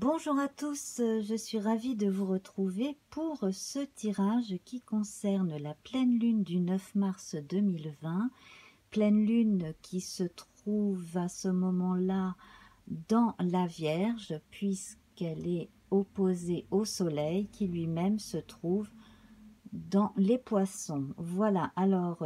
Bonjour à tous, je suis ravie de vous retrouver pour ce tirage qui concerne la pleine lune du 9 mars 2020, pleine lune qui se trouve à ce moment-là dans la Vierge puisqu'elle est opposée au Soleil qui lui-même se trouve dans les Poissons. Voilà, alors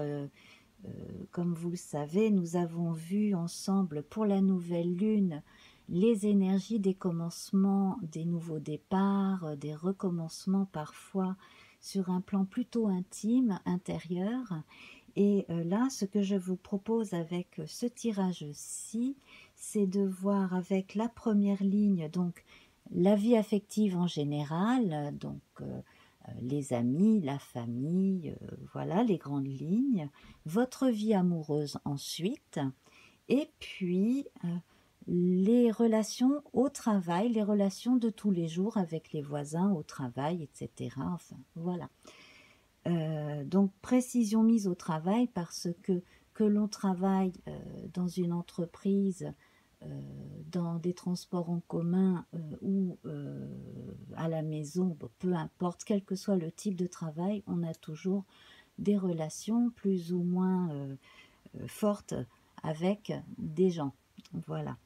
comme vous le savez, nous avons vu ensemble pour la nouvelle lune les énergies des commencements, des nouveaux départs, des recommencements parfois sur un plan plutôt intime, intérieur. Et là, ce que je vous propose avec ce tirage-ci, c'est de voir avec la première ligne, donc la vie affective en général, donc les amis, la famille, voilà les grandes lignes, votre vie amoureuse ensuite, et puis les relations au travail, les relations de tous les jours avec les voisins au travail, etc. Enfin, voilà. Donc, précision mise au travail parce que l'on travaille dans une entreprise, dans des transports en commun ou à la maison, peu importe, quel que soit le type de travail, on a toujours des relations plus ou moins fortes avec des gens. Voilà.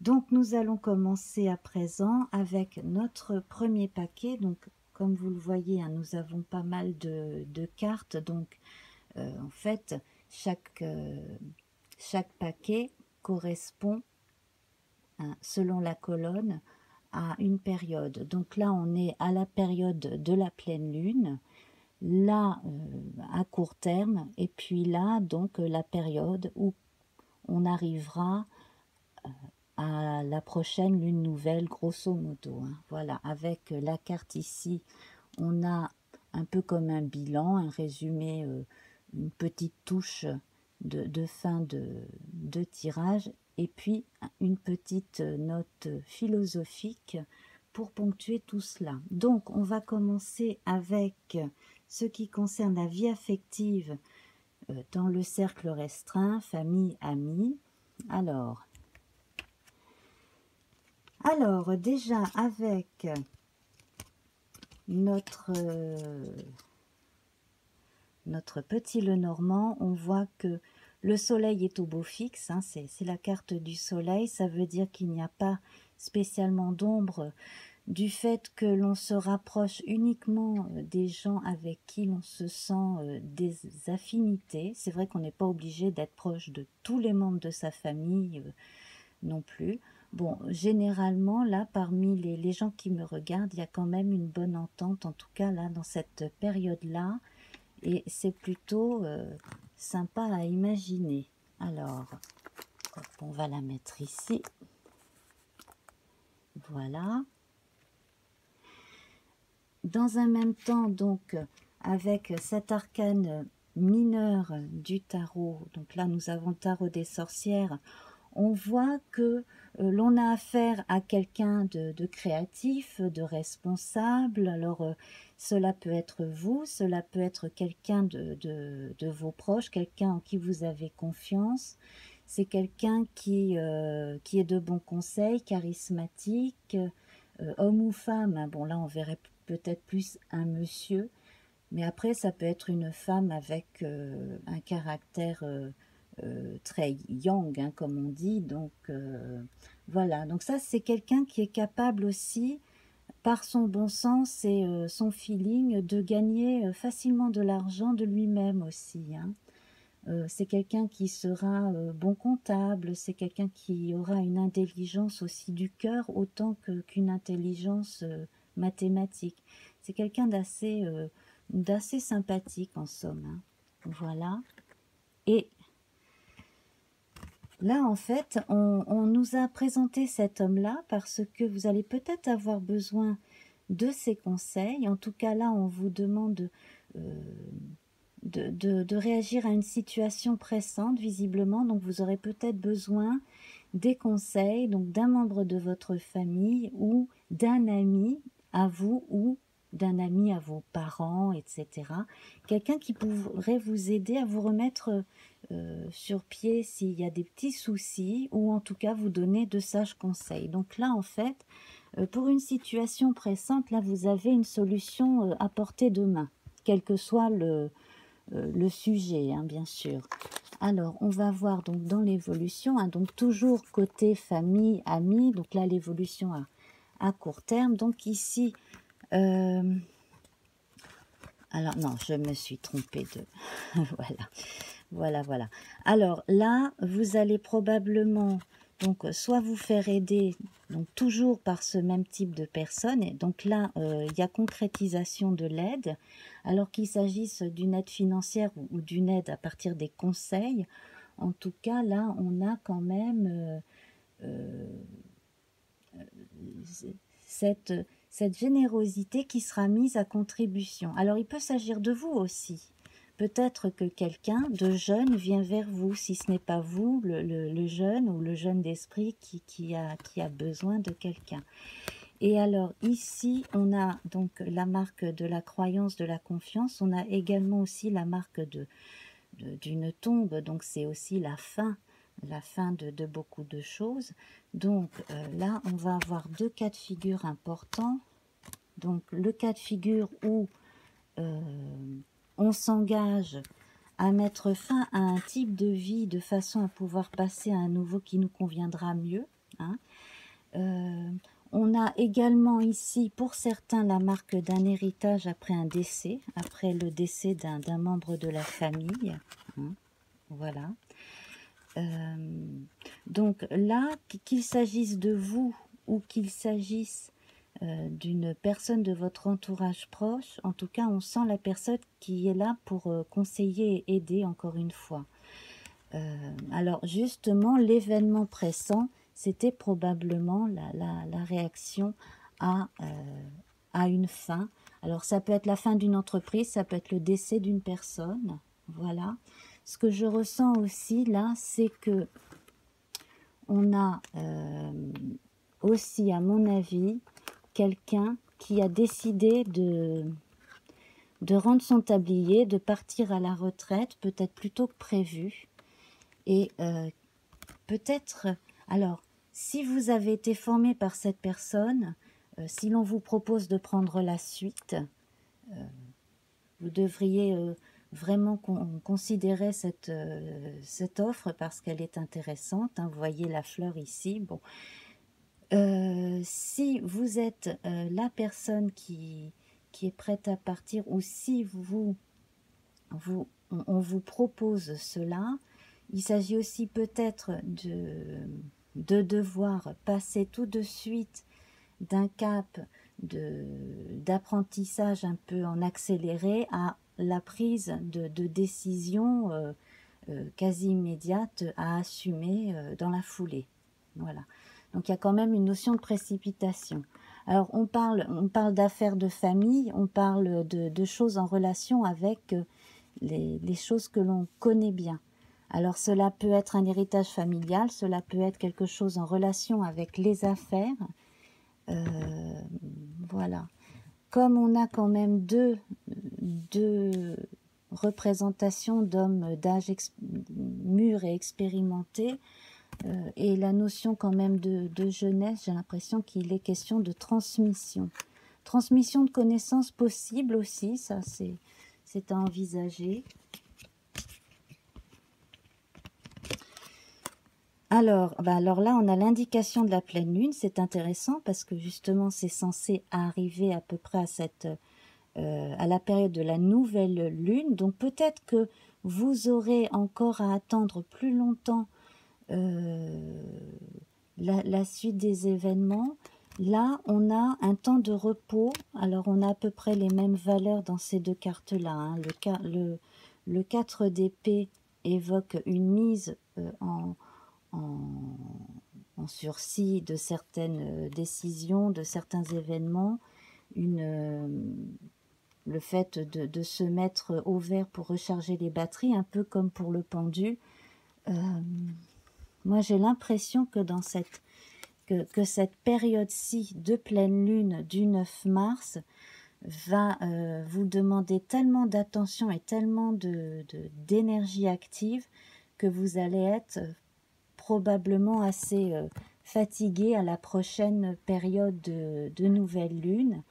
Donc, nous allons commencer à présent avec notre premier paquet. Donc, comme vous le voyez, hein, nous avons pas mal de cartes. Donc, en fait, chaque paquet correspond, hein, selon la colonne, à une période. Donc là, on est à la période de la pleine lune. Là, à court terme. Et puis là, donc, la période où on arrivera à la prochaine lune nouvelle, grosso modo. Hein. Voilà, avec la carte ici, on a un peu comme un bilan, un résumé, une petite touche de fin de tirage, et puis une petite note philosophique pour ponctuer tout cela. Donc, on va commencer avec ce qui concerne la vie affective dans le cercle restreint, famille, amis. Alors déjà avec notre petit Lenormand, on voit que le soleil est au beau fixe, hein, c'est la carte du soleil, ça veut dire qu'il n'y a pas spécialement d'ombre du fait que l'on se rapproche uniquement des gens avec qui l'on se sent des affinités. C'est vrai qu'on n'est pas obligé d'être proche de tous les membres de sa famille non plus. Bon, généralement, là, parmi les gens qui me regardent, il y a quand même une bonne entente, en tout cas, là, dans cette période-là. Et c'est plutôt sympa à imaginer. Alors, hop, on va la mettre ici. Voilà. Dans un même temps, donc, avec cet arcane mineur du tarot, donc là nous avons le tarot des sorcières, on voit que l'on a affaire à quelqu'un de créatif, de responsable. Alors cela peut être vous, cela peut être quelqu'un de vos proches, quelqu'un en qui vous avez confiance. C'est quelqu'un qui est de bons conseils, charismatique, homme ou femme, hein. Bon là on verrait peut-être plus un monsieur, mais après ça peut être une femme avec un caractère très yang, hein, comme on dit. Donc voilà, donc ça c'est quelqu'un qui est capable aussi par son bon sens et son feeling de gagner facilement de l'argent de lui-même aussi, hein. C'est quelqu'un qui sera bon comptable, c'est quelqu'un qui aura une intelligence aussi du cœur autant qu'une intelligence mathématiques. C'est quelqu'un d'assez sympathique en somme, hein. Voilà. Et là en fait on nous a présenté cet homme-là parce que vous allez peut-être avoir besoin de ses conseils. En tout cas là on vous demande de réagir à une situation pressante visiblement, donc vous aurez peut-être besoin des conseils donc d'un membre de votre famille ou d'un ami à vous ou d'un ami à vos parents, etc. Quelqu'un qui pourrait vous aider à vous remettre sur pied s'il y a des petits soucis, ou en tout cas vous donner de sages conseils. Donc là en fait, pour une situation pressante, là vous avez une solution à portée de main, quel que soit le sujet, hein, bien sûr. Alors on va voir donc dans l'évolution, hein, donc toujours côté famille, amis, donc là l'évolution à court terme, donc ici, alors non, je me suis trompée de, voilà. Alors là, vous allez probablement, donc soit vous faire aider, donc toujours par ce même type de personne, et donc là, il y a concrétisation de l'aide, alors qu'il s'agisse d'une aide financière ou d'une aide à partir des conseils. En tout cas, là, on a quand même cette générosité qui sera mise à contribution. Alors, il peut s'agir de vous aussi. Peut-être que quelqu'un de jeune vient vers vous, si ce n'est pas vous, le jeune ou le jeune d'esprit qui a besoin de quelqu'un. Et alors ici, on a donc la marque de la croyance, de la confiance. On a également aussi la marque d'une tombe, donc c'est aussi la fin de beaucoup de choses. Donc là, on va avoir deux cas de figure importants. Donc le cas de figure où on s'engage à mettre fin à un type de vie de façon à pouvoir passer à un nouveau qui nous conviendra mieux, hein. On a également ici, pour certains, la marque d'un héritage après un décès, après le décès d'un membre de la famille, hein. Voilà. Donc là, qu'il s'agisse de vous ou qu'il s'agisse d'une personne de votre entourage proche, en tout cas on sent la personne qui est là pour conseiller et aider encore une fois. Alors justement, l'événement pressant, c'était probablement la réaction à une fin. Alors ça peut être la fin d'une entreprise, ça peut être le décès d'une personne, voilà. Ce que je ressens aussi là, c'est que on a aussi, à mon avis, quelqu'un qui a décidé de rendre son tablier, de partir à la retraite, peut-être plus tôt que prévu. Et peut-être, alors, si vous avez été formé par cette personne, si l'on vous propose de prendre la suite, vous devriez vraiment considérer cette offre parce qu'elle est intéressante, hein. Vous voyez la fleur ici, bon. Si vous êtes la personne qui est prête à partir, ou si on vous propose cela, il s'agit aussi peut-être de devoir passer tout de suite d'un cap d'apprentissage un peu en accéléré à la prise de décision quasi immédiate à assumer dans la foulée. Voilà. Donc il y a quand même une notion de précipitation. Alors on parle d'affaires de famille, on parle de choses en relation avec les choses que l'on connaît bien. Alors cela peut être un héritage familial, cela peut être quelque chose en relation avec les affaires. Voilà. Comme on a quand même deux représentations d'hommes d'âge mûrs et expérimentés, et la notion quand même de jeunesse, j'ai l'impression qu'il est question de transmission. Transmission de connaissances possibles aussi, ça c'est à envisager. Alors là on a l'indication de la pleine lune, c'est intéressant parce que justement c'est censé arriver à peu près à la période de la nouvelle lune. Donc peut-être que vous aurez encore à attendre plus longtemps la suite des événements. Là on a un temps de repos. Alors on a à peu près les mêmes valeurs dans ces deux cartes là, hein. Le 4 d'épée évoque une mise en sursis de certaines décisions, de certains événements, le fait de se mettre au vert pour recharger les batteries, un peu comme pour le pendu. Moi, j'ai l'impression que dans cette période-ci de pleine lune du 9 mars va vous demander tellement d'attention et tellement d'énergie active que vous allez être probablement assez fatigué à la prochaine période de nouvelle lune.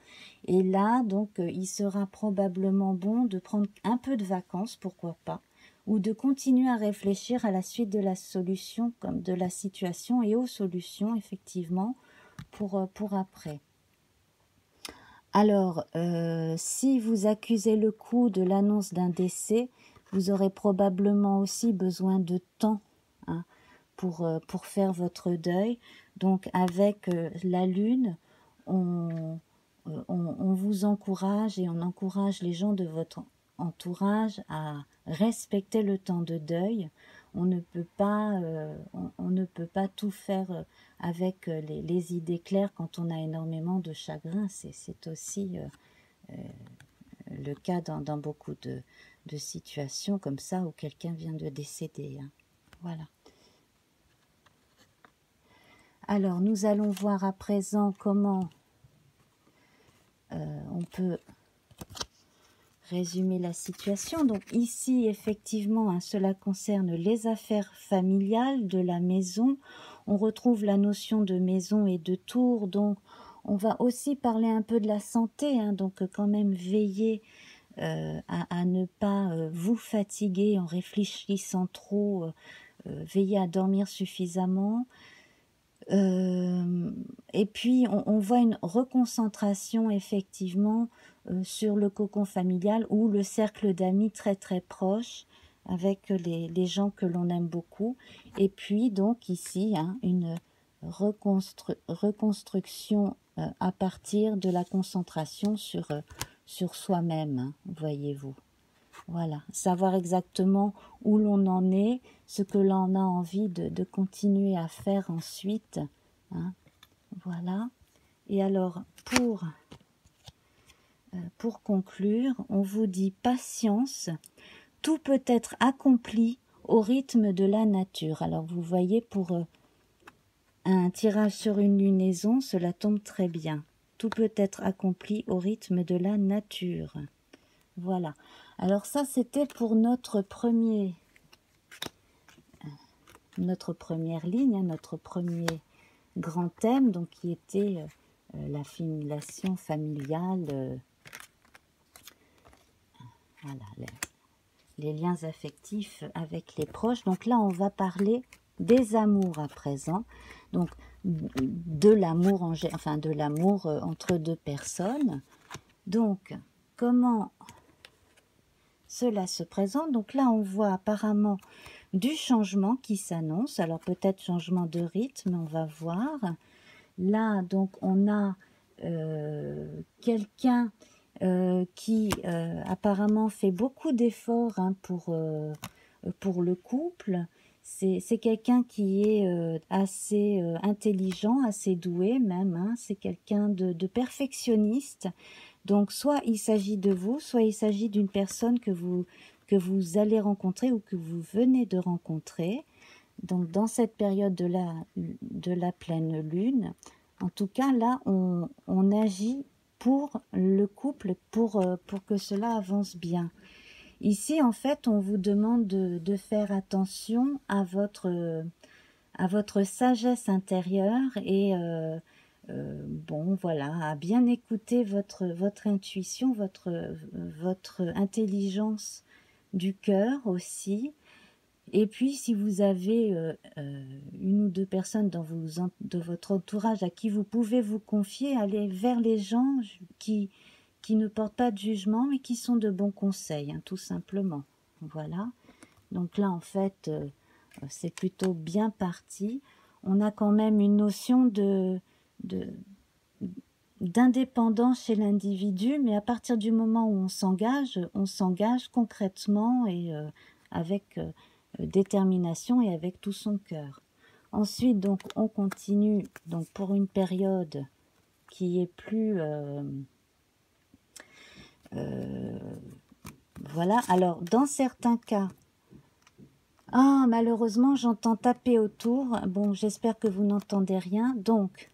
Et là, donc, il sera probablement bon de prendre un peu de vacances, pourquoi pas, ou de continuer à réfléchir à la suite de la solution, comme de la situation et aux solutions, effectivement, pour après. Alors, si vous accusez le coup de l'annonce d'un décès, vous aurez probablement aussi besoin de temps, hein, pour faire votre deuil. Donc, avec la lune, on vous encourage et on encourage les gens de votre entourage à respecter le temps de deuil. On ne peut pas, on ne peut pas tout faire avec les idées claires quand on a énormément de chagrin. C'est aussi le cas dans beaucoup de situations comme ça où quelqu'un vient de décéder, hein. Voilà. Alors, nous allons voir à présent comment on peut résumer la situation. Donc ici, effectivement, hein, cela concerne les affaires familiales de la maison. On retrouve la notion de maison et de tour. Donc on va aussi parler un peu de la santé, hein, donc quand même veiller à ne pas vous fatiguer en réfléchissant trop, veiller à dormir suffisamment. Et puis on voit une reconcentration effectivement sur le cocon familial ou le cercle d'amis très très proche avec les gens que l'on aime beaucoup. Et puis donc ici, hein, une reconstruction à partir de la concentration sur soi-même, hein, voyez-vous. Voilà, savoir exactement où l'on en est, ce que l'on a envie de continuer à faire ensuite, hein. Voilà. Et alors, pour conclure, on vous dit patience, tout peut être accompli au rythme de la nature. Alors, vous voyez, pour un tirage sur une lunaison, cela tombe très bien. Tout peut être accompli au rythme de la nature. Voilà. Alors ça, c'était pour notre première ligne, hein, notre premier grand thème, donc qui était l'assimilation familiale, voilà, les liens affectifs avec les proches. Donc là, on va parler des amours à présent, donc de l'amour, enfin de l'amour entre deux personnes. Donc, comment cela se présente? Donc là, on voit apparemment du changement qui s'annonce. Alors peut-être changement de rythme, on va voir. Là, donc, on a quelqu'un qui apparemment fait beaucoup d'efforts, hein, pour le couple. C'est quelqu'un qui est assez intelligent, assez doué même, hein. C'est quelqu'un de perfectionniste. Donc, soit il s'agit de vous, soit il s'agit d'une personne que vous allez rencontrer ou que vous venez de rencontrer. Donc, dans cette période de la pleine lune, en tout cas, là, on agit pour le couple, pour que cela avance bien. Ici, en fait, on vous demande de faire attention à votre sagesse intérieure et... bon, voilà, à bien écouter votre intuition, votre intelligence du cœur aussi. Et puis, si vous avez une ou deux personnes de votre entourage à qui vous pouvez vous confier, allez vers les gens qui ne portent pas de jugement, mais qui sont de bons conseils, hein, tout simplement. Voilà. Donc là, en fait, c'est plutôt bien parti. On a quand même une notion d'indépendance chez l'individu, mais à partir du moment où on s'engage concrètement et avec détermination et avec tout son cœur. Ensuite, donc, on continue donc pour une période qui est plus voilà. Alors, dans certains cas, ah, malheureusement, j'entends taper autour. Bon, j'espère que vous n'entendez rien. Donc,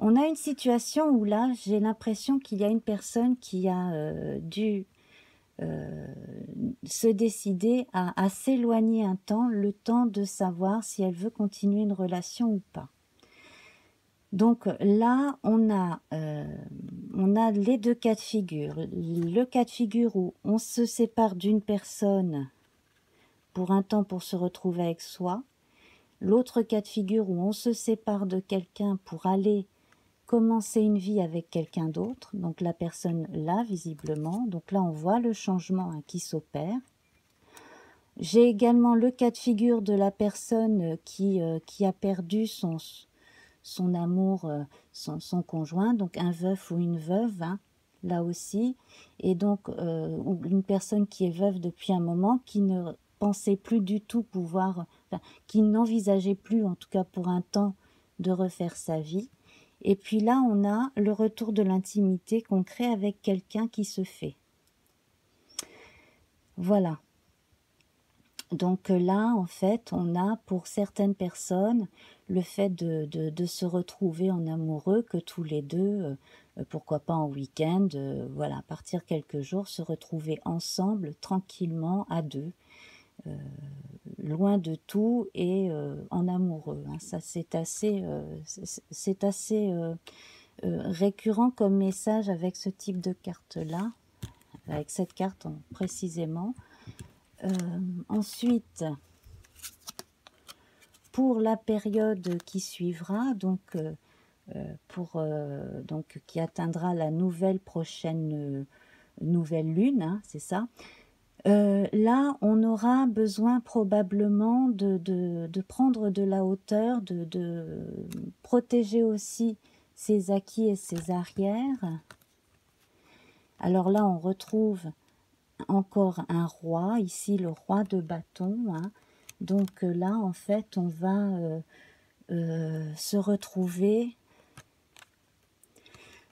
on a une situation où là, j'ai l'impression qu'il y a une personne qui a dû se décider à s'éloigner un temps, le temps de savoir si elle veut continuer une relation ou pas. Donc là, on a les deux cas de figure. Le cas de figure où on se sépare d'une personne pour un temps pour se retrouver avec soi. L'autre cas de figure où on se sépare de quelqu'un pour aller commencer une vie avec quelqu'un d'autre. Donc la personne là, visiblement. Donc là, on voit le changement qui s'opère. J'ai également le cas de figure de la personne qui a perdu son amour, son conjoint, donc un veuf ou une veuve, hein, là aussi, et donc une personne qui est veuve depuis un moment, qui ne pensait plus du tout pouvoir, enfin, qui n'envisageait plus, en tout cas pour un temps, de refaire sa vie. Et puis là, on a le retour de l'intimité qu'on crée avec quelqu'un qui se fait. Voilà. Donc là, en fait, on a pour certaines personnes le fait de se retrouver en amoureux, que tous les deux, pourquoi pas en week-end, voilà, partir quelques jours, se retrouver ensemble, tranquillement, à deux, loin de tout et en amoureux. Hein. Ça, c'est assez récurrent comme message avec ce type de carte-là, avec cette carte précisément. Ensuite, pour la période qui suivra, donc qui atteindra la nouvelle lune, hein, c'est ça, là on aura besoin probablement de prendre de la hauteur, de protéger aussi ses acquis et ses arrières. Alors là on retrouve encore un roi, ici le roi de bâton, hein. Donc là en fait on va se retrouver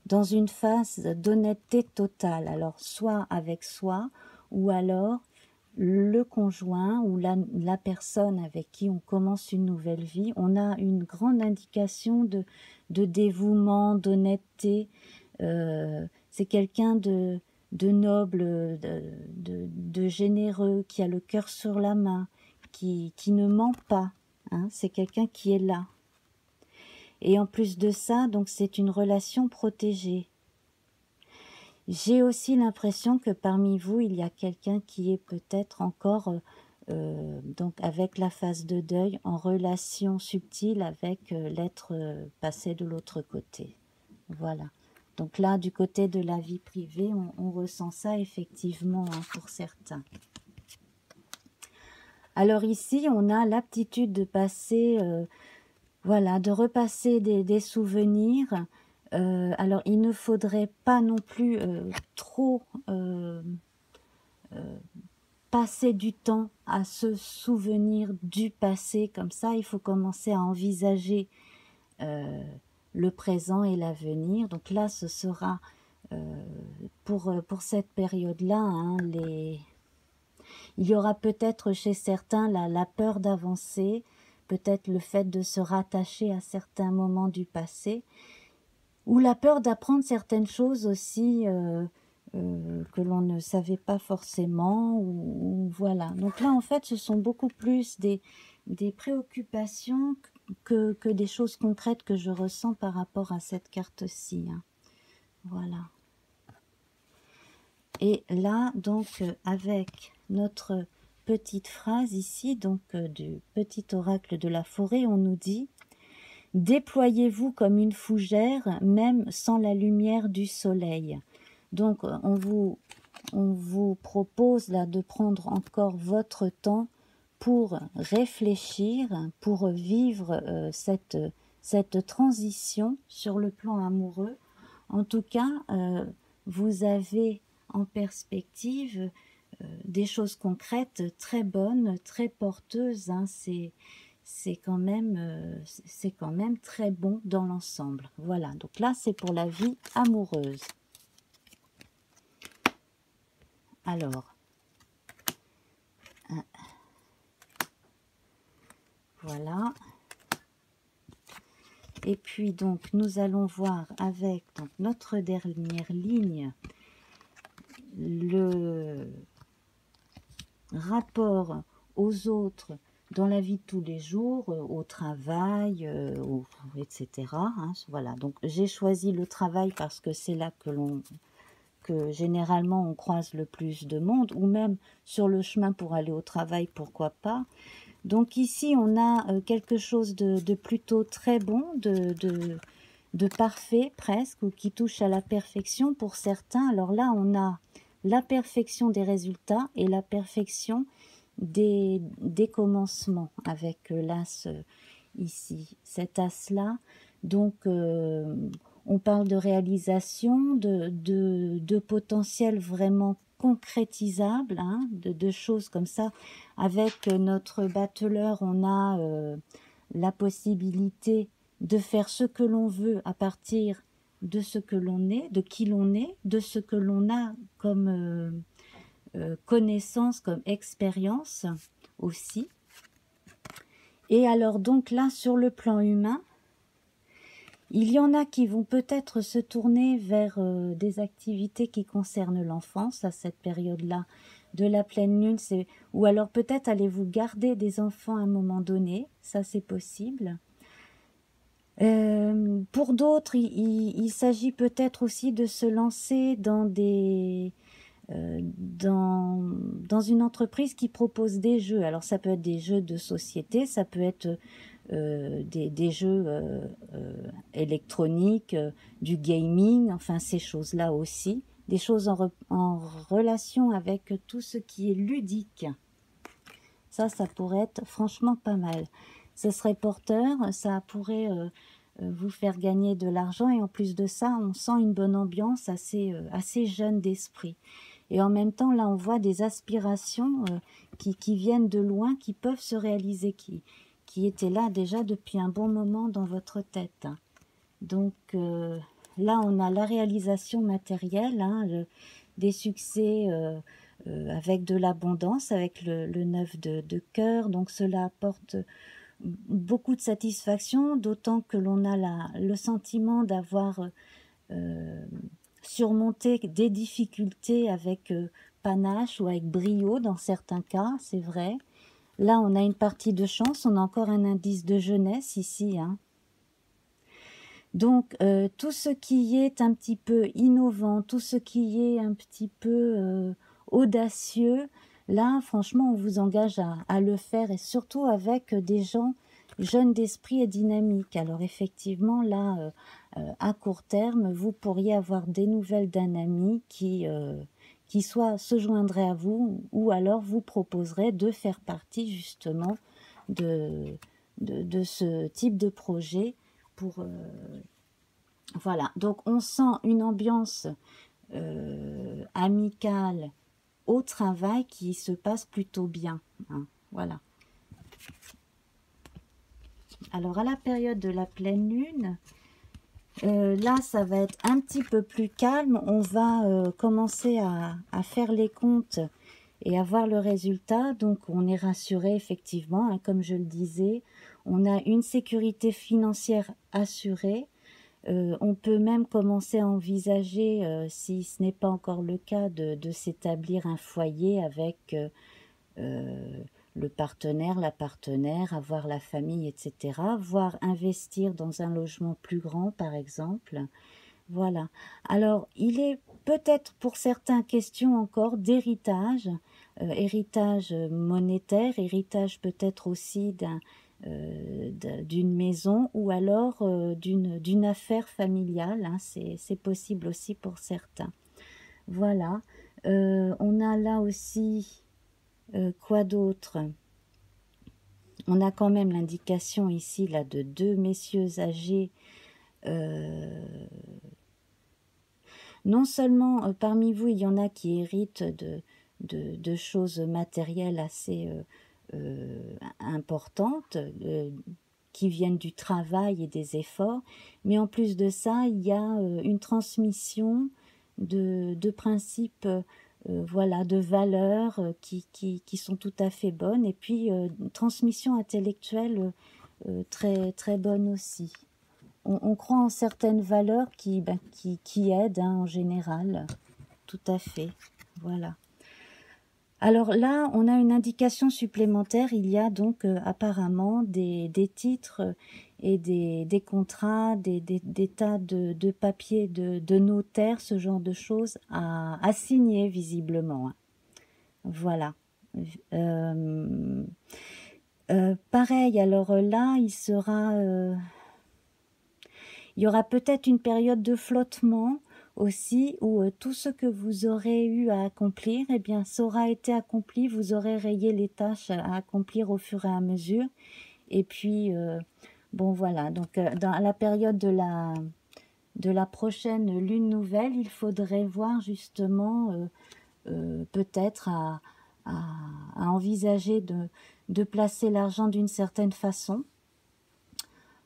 dans une phase d'honnêteté totale, alors soit avec soi ou alors le conjoint ou la personne avec qui on commence une nouvelle vie. On a une grande indication de dévouement, d'honnêteté, c'est quelqu'un de noble, de généreux, qui a le cœur sur la main, qui ne ment pas, hein, c'est quelqu'un qui est là. Et en plus de ça, donc c'est une relation protégée. J'ai aussi l'impression que parmi vous, il y a quelqu'un qui est peut-être encore, donc avec la phase de deuil, en relation subtile avec l'être passé de l'autre côté. Voilà. Donc là, du côté de la vie privée, on ressent ça effectivement, hein, pour certains. Alors ici, on a l'aptitude de passer, voilà, de repasser des souvenirs. Alors, il ne faudrait pas non plus trop passer du temps à se souvenir du passé. Comme ça, il faut commencer à envisager le présent et l'avenir. Donc là, ce sera pour cette période-là, hein, il y aura peut-être chez certains la peur d'avancer, peut-être le fait de se rattacher à certains moments du passé, ou la peur d'apprendre certaines choses aussi que l'on ne savait pas forcément, ou voilà. Donc là, en fait, ce sont beaucoup plus des préoccupations que des choses concrètes que je ressens par rapport à cette carte-ci, hein. Voilà. Et là, donc, avec notre petite phrase ici, donc du petit oracle de la forêt, on nous dit « Déployez-vous comme une fougère, même sans la lumière du soleil ». Donc, on vous propose là de prendre encore votre temps pour réfléchir, pour vivre cette transition sur le plan amoureux. En tout cas, vous avez en perspective des choses concrètes très bonnes, très porteuses, hein. C'est quand même très bon dans l'ensemble. Voilà, donc là c'est pour la vie amoureuse. Alors, voilà. Et puis donc nous allons voir avec donc, notre dernière ligne le rapport aux autres dans la vie de tous les jours, au travail, etc. Hein, voilà, donc j'ai choisi le travail parce que c'est là que généralement on croise le plus de monde, ou même sur le chemin pour aller au travail, pourquoi pas. Donc ici on a quelque chose de plutôt très bon, de parfait presque, ou qui touche à la perfection pour certains. Alors là on a la perfection des résultats et la perfection des commencements avec l'as ici, cet as là. Donc on parle de réalisation, de potentiel vraiment concrétisable, hein, de choses comme ça. Avec notre battleur, on a la possibilité de faire ce que l'on veut à partir de ce que l'on est, de qui l'on est, de ce que l'on a comme connaissance, comme expérience aussi. Et alors donc là, sur le plan humain, il y en a qui vont peut-être se tourner vers des activités qui concernent l'enfance à cette période-là de la pleine lune, ou alors peut-être allez-vous garder des enfants à un moment donné, ça c'est possible. Pour d'autres, il s'agit peut-être aussi de se lancer dans une entreprise qui propose des jeux. Alors ça peut être des jeux de société, ça peut être des jeux électroniques, du gaming, enfin ces choses-là aussi, des choses en relation avec tout ce qui est ludique. Ça pourrait être franchement pas mal. Ce serait porteur, ça pourrait vous faire gagner de l'argent, et en plus de ça, on sent une bonne ambiance assez jeune d'esprit. Et en même temps, là, on voit des aspirations qui viennent de loin, qui peuvent se réaliser, qui étaient là déjà depuis un bon moment dans votre tête. Donc là, on a la réalisation matérielle, hein, des succès avec de l'abondance, avec le 9 de cœur. Donc cela apporte beaucoup de satisfaction, d'autant que l'on a le sentiment d'avoir surmonté des difficultés avec panache ou avec brio dans certains cas, c'est vrai. Là, on a une partie de chance, on a encore un indice de jeunesse ici, hein. Donc, tout ce qui est un petit peu innovant, tout ce qui est un petit peu audacieux, là, franchement, on vous engage à le faire, et surtout avec des gens jeunes d'esprit et dynamiques. Alors, effectivement, là, à court terme, vous pourriez avoir des nouvelles d'un ami qui soit se joindrait à vous, ou alors vous proposerait de faire partie justement de ce type de projet. Pour voilà, donc on sent une ambiance amicale au travail qui se passe plutôt bien, hein, voilà. Alors à la période de la pleine lune, là, ça va être un petit peu plus calme. On va commencer à faire les comptes et à voir le résultat. Donc, on est rassuré, effectivement, hein, comme je le disais. On a une sécurité financière assurée. On peut même commencer à envisager, si ce n'est pas encore le cas, de s'établir un foyer avec le partenaire, la partenaire, avoir la famille, etc., voire investir dans un logement plus grand, par exemple. Voilà. Alors, il est peut-être pour certains question encore d'héritage, héritage monétaire, héritage peut-être aussi d'une maison, ou alors d'une affaire familiale, hein, c'est possible aussi pour certains. Voilà. On a là aussi... quoi d'autre? On a quand même l'indication ici là de deux messieurs âgés, non seulement parmi vous il y en a qui héritent de choses matérielles assez importantes, qui viennent du travail et des efforts, mais en plus de ça il y a une transmission de principes, voilà, de valeurs qui sont tout à fait bonnes, et puis une transmission intellectuelle très, très bonne aussi. On croit en certaines valeurs qui aident, hein, en général, tout à fait. Voilà. Alors là, on a une indication supplémentaire. Il y a donc apparemment des titres et des contrats, des tas de papiers de notaire, ce genre de choses à signer visiblement. Voilà. Pareil, alors là, il y aura peut-être une période de flottement aussi, où tout ce que vous aurez eu à accomplir, eh bien, ça aura été accompli, vous aurez rayé les tâches à accomplir au fur et à mesure. Et puis, bon voilà, donc dans la période de la prochaine lune nouvelle, il faudrait voir justement, peut-être à envisager de placer l'argent d'une certaine façon,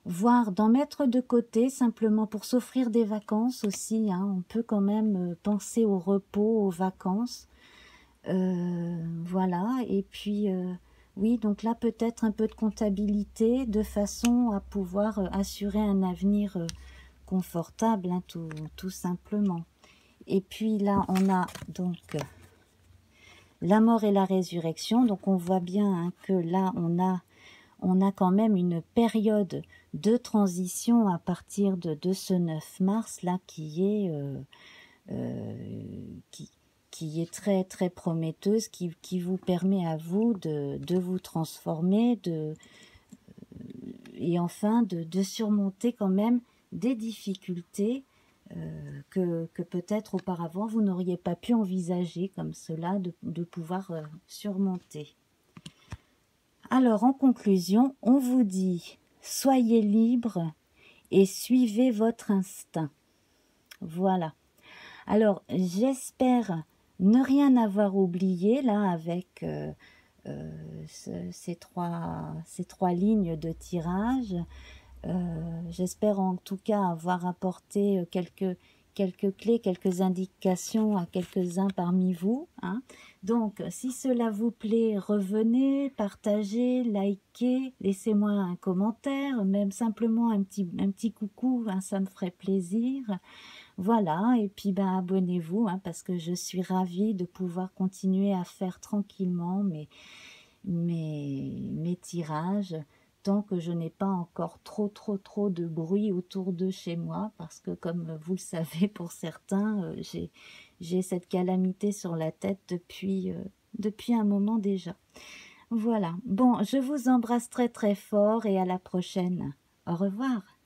voire d'en mettre de côté simplement pour s'offrir des vacances aussi, hein. On peut quand même penser au repos, aux vacances, voilà, et puis oui, donc là peut-être un peu de comptabilité de façon à pouvoir assurer un avenir confortable, hein, tout simplement. Et puis là on a donc la mort et la résurrection, donc on voit bien, hein, que là on a quand même une période de transition à partir de ce 9 mars là qui est très très prometteuse, qui vous permet à vous de vous transformer, et enfin de surmonter quand même des difficultés que peut-être auparavant vous n'auriez pas pu envisager comme cela de pouvoir surmonter. Alors, en conclusion, on vous dit « Soyez libre et suivez votre instinct ». Voilà. Alors, j'espère ne rien avoir oublié, là, avec ces trois lignes de tirage. J'espère en tout cas avoir apporté quelques clés, quelques indications à quelques-uns parmi vous, hein. Donc, si cela vous plaît, revenez, partagez, likez, laissez-moi un commentaire, même simplement un petit coucou, hein, ça me ferait plaisir. Voilà, et puis ben, abonnez-vous, hein, parce que je suis ravie de pouvoir continuer à faire tranquillement mes tirages, tant que je n'ai pas encore trop de bruit autour de chez moi, parce que comme vous le savez pour certains, j'ai cette calamité sur la tête depuis un moment déjà. Voilà, bon, je vous embrasse très très fort et à la prochaine. Au revoir.